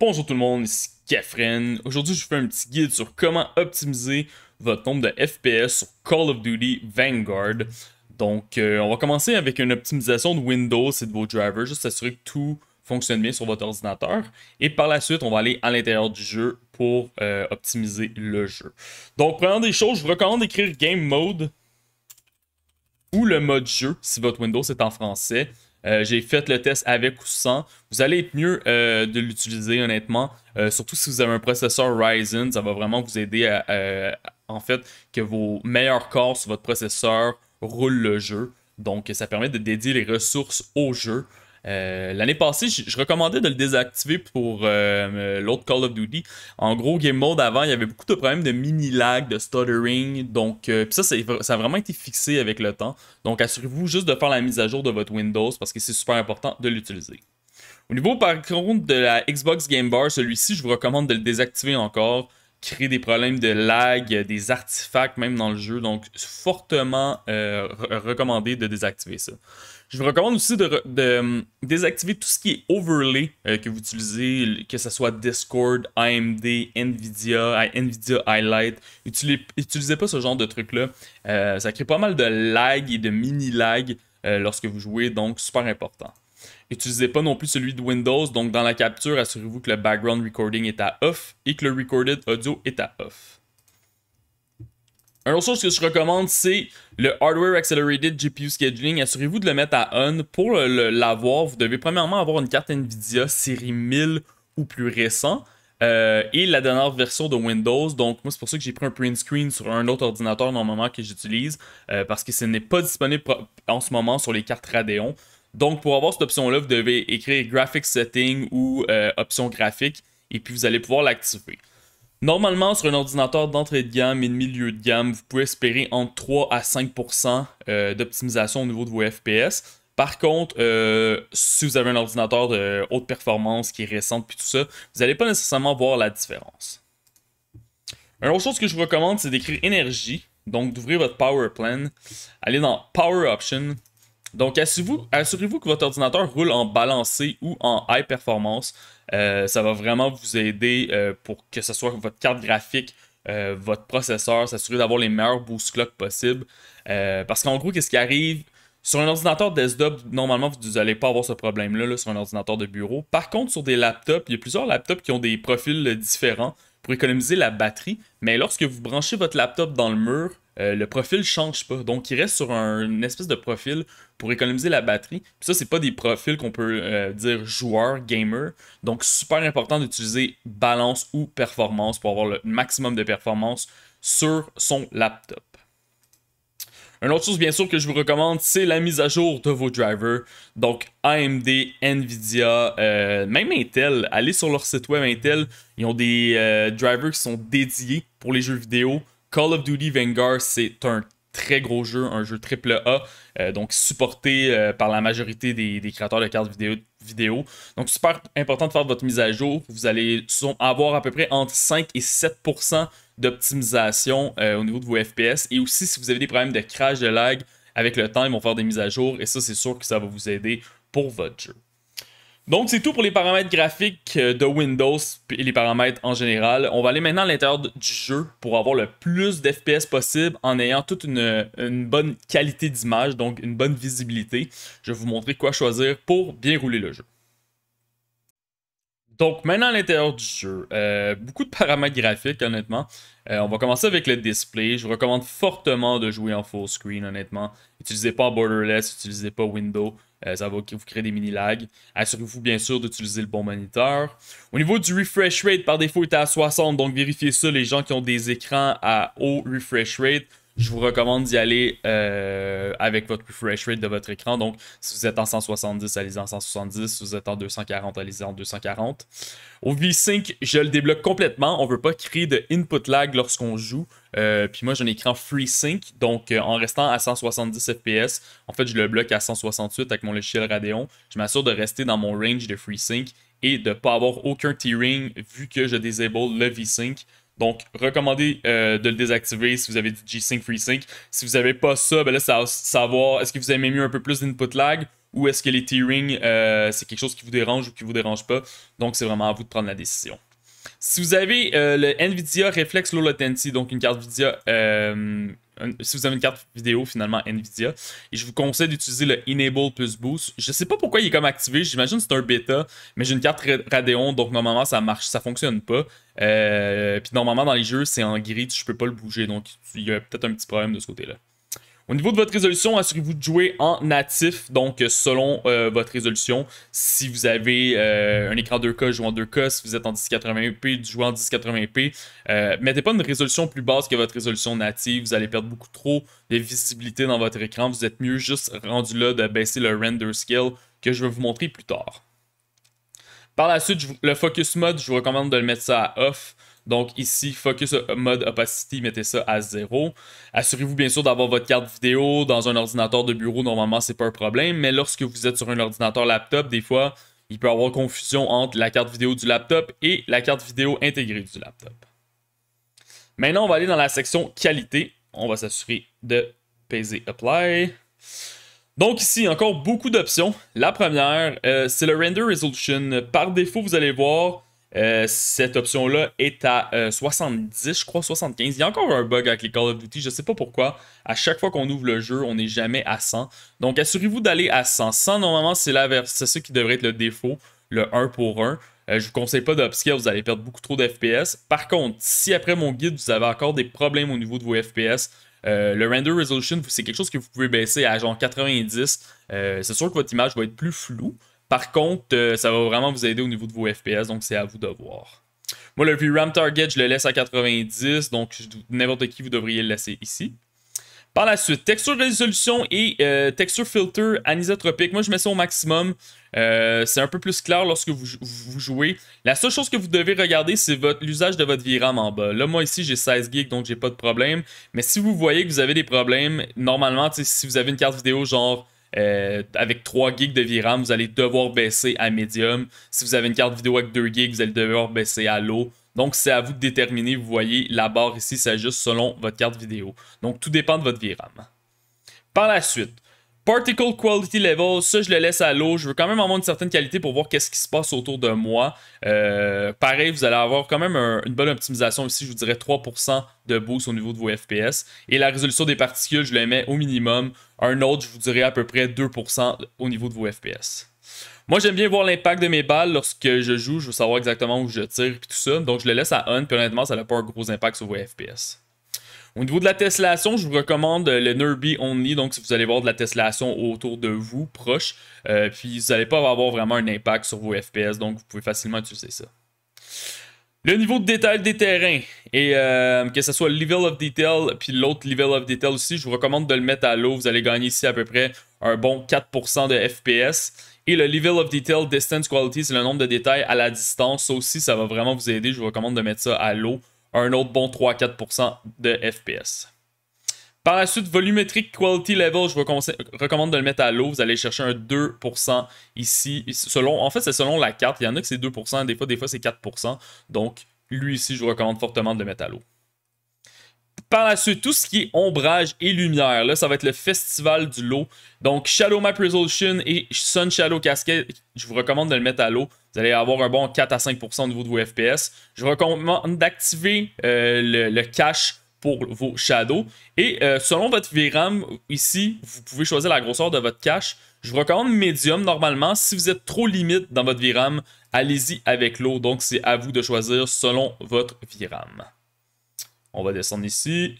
Bonjour tout le monde, ici Kefren. Aujourd'hui, je vous fais un petit guide sur comment optimiser votre nombre de FPS sur Call of Duty Vanguard. Donc, on va commencer avec une optimisation de Windows et de vos drivers, juste s'assurer que tout fonctionne bien sur votre ordinateur. Et par la suite, on va aller à l'intérieur du jeu pour optimiser le jeu. Donc, première des choses, je vous recommande d'écrire Game Mode ou le mode jeu si votre Windows est en français. J'ai fait le test avec ou sans. Vous allez être mieux de l'utiliser honnêtement, surtout si vous avez un processeur Ryzen. Ça va vraiment vous aider à que vos meilleurs cores sur votre processeur roulent le jeu. Donc ça permet de dédier les ressources au jeu. L'année passée, je recommandais de le désactiver pour l'autre Call of Duty. En gros, Game Mode, avant, il y avait beaucoup de problèmes de mini-lag, de stuttering. Donc, ça a vraiment été fixé avec le temps. Donc, assurez-vous juste de faire la mise à jour de votre Windows parce que c'est super important de l'utiliser. Au niveau, par contre, de la Xbox Game Bar, celui-ci, je vous recommande de le désactiver encore. Créer des problèmes de lag, des artefacts même dans le jeu. Donc, fortement recommandé de désactiver ça. Je vous recommande aussi de désactiver tout ce qui est overlay que vous utilisez, que ce soit Discord, AMD, Nvidia Highlight. Utilisez pas ce genre de truc-là. Ça crée pas mal de lag et de mini-lag lorsque vous jouez, donc super important. N'utilisez pas non plus celui de Windows, donc dans la capture, assurez-vous que le background recording est à off et que le recorded audio est à off. Une autre chose que je recommande, c'est le Hardware Accelerated GPU Scheduling. Assurez-vous de le mettre à on. Pour l'avoir, vous devez premièrement avoir une carte Nvidia série 1000 ou plus récent et la dernière version de Windows. Donc moi, c'est pour ça que j'ai pris un print screen sur un autre ordinateur normalement que j'utilise parce que ce n'est pas disponible en ce moment sur les cartes Radeon. Donc, pour avoir cette option-là, vous devez écrire Graphics Setting ou Options graphiques et puis vous allez pouvoir l'activer. Normalement, sur un ordinateur d'entrée de gamme et de milieu de gamme, vous pouvez espérer entre 3 à 5% d'optimisation au niveau de vos FPS. Par contre, si vous avez un ordinateur de haute performance qui est récent puis tout ça, vous n'allez pas nécessairement voir la différence. Une autre chose que je vous recommande, c'est d'écrire Énergie, donc d'ouvrir votre Power Plan, aller dans Power Options. Donc, assurez-vous que votre ordinateur roule en balancé ou en high performance. Ça va vraiment vous aider pour que ce soit votre carte graphique, votre processeur, s'assurer d'avoir les meilleurs boost clocks possibles. Parce qu'en gros, qu'est-ce qui arrive? Sur un ordinateur desktop, normalement, vous n'allez pas avoir ce problème-là sur un ordinateur de bureau. Par contre, sur des laptops, il y a plusieurs laptops qui ont des profils différents pour économiser la batterie. Mais lorsque vous branchez votre laptop dans le mur, le profil ne change pas, donc il reste sur une espèce de profil pour économiser la batterie. Puis ça, ce n'est pas des profils qu'on peut dire joueur, gamer. Donc, super important d'utiliser balance ou performance pour avoir le maximum de performance sur son laptop. Une autre chose, bien sûr, que je vous recommande, c'est la mise à jour de vos drivers. Donc, AMD, Nvidia, même Intel. Allez sur leur site web Intel. Ils ont des drivers qui sont dédiés pour les jeux vidéo. Call of Duty Vanguard, c'est un très gros jeu, un jeu AAA, donc supporté par la majorité des créateurs de cartes vidéo. Donc, super important de faire votre mise à jour. Vous allez avoir à peu près entre 5 et 7% d'optimisation au niveau de vos FPS. Et aussi, si vous avez des problèmes de crash, de lag, avec le temps, ils vont faire des mises à jour. Et ça, c'est sûr que ça va vous aider pour votre jeu. Donc, c'est tout pour les paramètres graphiques de Windows et les paramètres en général. On va aller maintenant à l'intérieur du jeu pour avoir le plus d'FPS possible en ayant toute une bonne qualité d'image, donc une bonne visibilité. Je vais vous montrer quoi choisir pour bien rouler le jeu. Donc, maintenant à l'intérieur du jeu, beaucoup de paramètres graphiques, honnêtement. On va commencer avec le display. Je vous recommande fortement de jouer en full screen, honnêtement. N'utilisez pas Borderless, n'utilisez pas Windows. Ça va vous créer des mini-lags. Assurez-vous, bien sûr, d'utiliser le bon moniteur. Au niveau du refresh rate, par défaut, il est à 60. Donc, vérifiez ça. Les gens qui ont des écrans à haut refresh rate, je vous recommande d'y aller avec votre refresh rate de votre écran. Donc, si vous êtes en 170, allez-y en 170. Si vous êtes en 240, allez-y en 240. Au V-Sync, je le débloque complètement. On ne veut pas créer de input lag lorsqu'on joue. Puis moi, j'ai un écran FreeSync. Donc, en restant à 170 FPS, en fait, je le bloque à 168 avec mon logiciel Radeon. Je m'assure de rester dans mon range de FreeSync et de ne pas avoir aucun tearing vu que je disable le V-Sync. Donc, recommandez de le désactiver si vous avez du G-Sync, FreeSync. Si vous n'avez pas ça, ben là, ça va savoir est-ce que vous aimez mieux un peu plus d'input lag ou est-ce que les tearing, c'est quelque chose qui vous dérange ou qui ne vous dérange pas. Donc, c'est vraiment à vous de prendre la décision. Si vous avez le Nvidia Reflex Low Latency, donc une carte Nvidia, si vous avez une carte vidéo finalement Nvidia, et je vous conseille d'utiliser le Enable plus Boost. Je sais pas pourquoi il est comme activé, j'imagine c'est un bêta, mais j'ai une carte Radeon, donc normalement ça marche, ça fonctionne pas. Puis normalement dans les jeux c'est en gris, je peux pas le bouger, donc il y a peut-être un petit problème de ce côté-là. Au niveau de votre résolution, assurez-vous de jouer en natif, donc selon votre résolution. Si vous avez un écran 2K, jouez en 2K. Si vous êtes en 1080p, jouez en 1080p. Mettez pas une résolution plus basse que votre résolution native. Vous allez perdre beaucoup trop de visibilité dans votre écran. Vous êtes mieux juste rendu là de baisser le render scale que je vais vous montrer plus tard. Par la suite, le focus mode, je vous recommande de le mettre ça à off. Donc ici, Focus Mode Opacity, mettez ça à 0. Assurez-vous bien sûr d'avoir votre carte vidéo dans un ordinateur de bureau. Normalement, c'est pas un problème. Mais lorsque vous êtes sur un ordinateur laptop, des fois, il peut y avoir confusion entre la carte vidéo du laptop et la carte vidéo intégrée du laptop. Maintenant, on va aller dans la section qualité. On va s'assurer de peser Apply. Donc ici, encore beaucoup d'options. La première, c'est le Render Resolution. Par défaut, vous allez voir... cette option-là est à 70, je crois 75. Il y a encore un bug avec les Call of Duty, je ne sais pas pourquoi. À chaque fois qu'on ouvre le jeu, on n'est jamais à 100. Donc assurez-vous d'aller à 100. 100, normalement, c'est ce qui devrait être le défaut, le 1 pour 1. Je ne vous conseille pas d'upscale, vous allez perdre beaucoup trop de FPS. Par contre, si après mon guide, vous avez encore des problèmes au niveau de vos FPS, le render resolution, c'est quelque chose que vous pouvez baisser à genre 90. C'est sûr que votre image va être plus floue. Par contre, ça va vraiment vous aider au niveau de vos FPS, donc c'est à vous de voir. Moi, le VRAM Target, je le laisse à 90, donc n'importe qui, vous devriez le laisser ici. Par la suite, texture résolution et texture filter anisotropique. Moi, je mets ça au maximum. C'est un peu plus clair lorsque vous jouez. La seule chose que vous devez regarder, c'est l'usage de votre VRAM en bas. Là, moi, ici, j'ai 16 GB, donc j'ai pas de problème. Mais si vous voyez que vous avez des problèmes, normalement, si vous avez une carte vidéo genre... avec 3 GB de VRAM, vous allez devoir baisser à médium. Si vous avez une carte vidéo avec 2 GB, vous allez devoir baisser à low. Donc, c'est à vous de déterminer. Vous voyez, la barre ici s'ajuste selon votre carte vidéo. Donc, tout dépend de votre VRAM. Par la suite, Particle Quality Level, ça, je le laisse à low. Je veux quand même avoir une certaine qualité pour voir qu'est-ce qui se passe autour de moi. Pareil, vous allez avoir quand même une bonne optimisation ici. Je vous dirais 3% de boost au niveau de vos FPS. Et la résolution des particules, je le mets au minimum. Un autre, je vous dirais à peu près 2% au niveau de vos FPS. Moi, j'aime bien voir l'impact de mes balles lorsque je joue. Je veux savoir exactement où je tire et tout ça. Donc, je le laisse à on. Puis honnêtement, ça n'a pas un gros impact sur vos FPS. Au niveau de la tessellation, je vous recommande le Nearby Only. Donc, si vous allez voir de la tessellation autour de vous, proche, puis vous n'allez pas avoir vraiment un impact sur vos FPS. Donc, vous pouvez facilement utiliser ça. Le niveau de détail des terrains, et que ce soit le level of detail, puis l'autre level of detail aussi, je vous recommande de le mettre à low. Vous allez gagner ici à peu près un bon 4% de FPS. Et le level of detail, distance quality, c'est le nombre de détails à la distance. Ça aussi, ça va vraiment vous aider. Je vous recommande de mettre ça à low. Un autre bon 3-4% de FPS. Par la suite, volumétrique quality level, je vous recommande de le mettre à low. Vous allez chercher un 2% ici. En fait, c'est selon la carte. Il y en a que c'est 2%, des fois c'est 4%. Donc, lui ici, je vous recommande fortement de le mettre à low. Par la suite, tout ce qui est ombrage et lumière, là, ça va être le festival du lot. Donc, Shadow Map Resolution et Sun Shadow Cascade, je vous recommande de le mettre à l'eau. Vous allez avoir un bon 4 à 5% au niveau de vos FPS. Je vous recommande d'activer le cache pour vos shadows. Et selon votre VRAM, ici, vous pouvez choisir la grosseur de votre cache. Je vous recommande médium normalement. Si vous êtes trop limite dans votre VRAM, allez-y avec l'eau. Donc, c'est à vous de choisir selon votre VRAM. On va descendre ici.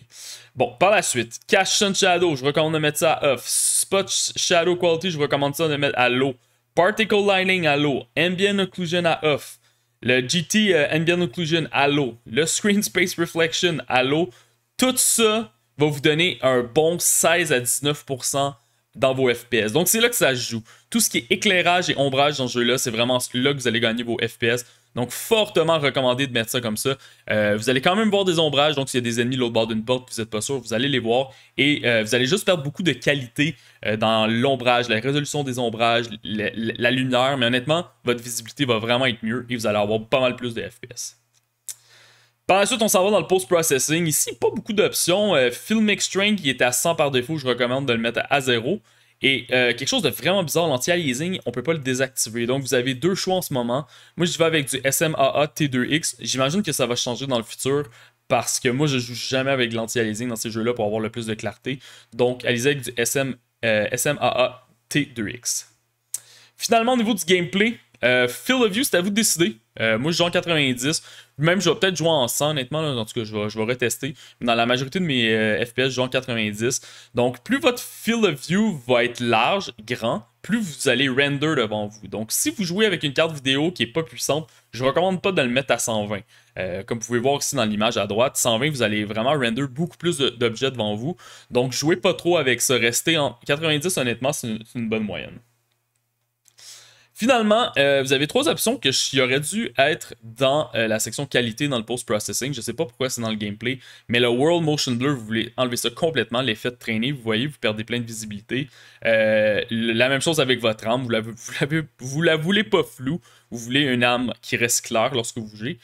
Bon, par la suite, Cache Sun Shadow, je vous recommande de mettre ça à off. Spot Shadow Quality, je vous recommande ça de mettre à low. Particle Lining à low. Ambient Occlusion à off. Le GT Ambient Occlusion à low. Le Screen Space Reflection à low. Tout ça va vous donner un bon 16 à 19% dans vos FPS. Donc, c'est là que ça se joue. Tout ce qui est éclairage et ombrage dans ce jeu-là, c'est vraiment là que vous allez gagner vos FPS. Donc, fortement recommandé de mettre ça comme ça. Vous allez quand même voir des ombrages. Donc, s'il y a des ennemis de l'autre bord d'une porte, vous n'êtes pas sûr, vous allez les voir. Et vous allez juste perdre beaucoup de qualité dans l'ombrage, la résolution des ombrages, la lumière. Mais honnêtement, votre visibilité va vraiment être mieux et vous allez avoir pas mal plus de FPS. Par la suite, on s'en va dans le post-processing. Ici, pas beaucoup d'options. Film Extrain qui est à 100 par défaut, je recommande de le mettre à 0. Et quelque chose de vraiment bizarre, l'anti-aliasing, on ne peut pas le désactiver. Donc, vous avez deux choix en ce moment. Moi, je vais avec du SMAA T2X. J'imagine que ça va changer dans le futur parce que moi, je ne joue jamais avec l'anti-aliasing dans ces jeux-là pour avoir le plus de clarté. Donc, alisez avec du SMAA T2X. Finalement, au niveau du gameplay, Field of View, c'est à vous de décider. Moi, je joue en 90. Même, je vais peut-être jouer en 100, honnêtement. Là. En tout cas, je vais retester. Dans la majorité de mes FPS, je joue en 90. Donc, plus votre Field of View va être large, grand, plus vous allez render devant vous. Donc, si vous jouez avec une carte vidéo qui n'est pas puissante, je ne recommande pas de le mettre à 120. Comme vous pouvez voir ici dans l'image à droite, 120, vous allez vraiment render beaucoup plus d'objets devant vous. Donc, jouez pas trop avec ça. Restez en 90, honnêtement, c'est une bonne moyenne. Finalement, vous avez trois options qui auraient dû être dans la section qualité dans le post-processing. Je ne sais pas pourquoi c'est dans le gameplay, mais le World Motion Blur, vous voulez enlever ça complètement, l'effet de traîner, vous voyez, vous perdez plein de visibilité. La même chose avec votre arme, vous la voulez pas floue, vous voulez une arme qui reste claire lorsque vous bougez.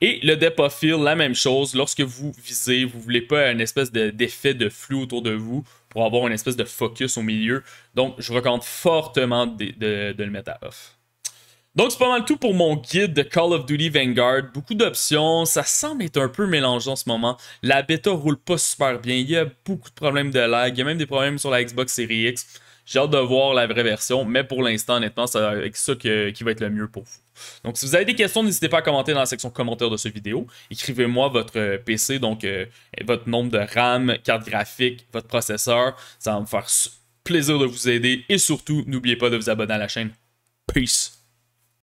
Et le depth of field, la même chose, lorsque vous visez, vous ne voulez pas une espèce d'effet de flou autour de vous pour avoir une espèce de focus au milieu. Donc, je vous recommande fortement de le mettre à off. Donc, c'est pas mal tout pour mon guide de Call of Duty Vanguard. Beaucoup d'options, ça semble être un peu mélangé en ce moment. La bêta roule pas super bien, il y a beaucoup de problèmes de lag, il y a même des problèmes sur la Xbox Series X. J'ai hâte de voir la vraie version, mais pour l'instant, honnêtement, c'est avec ça qui va être le mieux pour vous. Donc, si vous avez des questions, n'hésitez pas à commenter dans la section commentaires de cette vidéo. Écrivez-moi votre PC, donc votre nombre de RAM, carte graphique, votre processeur. Ça va me faire plaisir de vous aider. Et surtout, n'oubliez pas de vous abonner à la chaîne. Peace!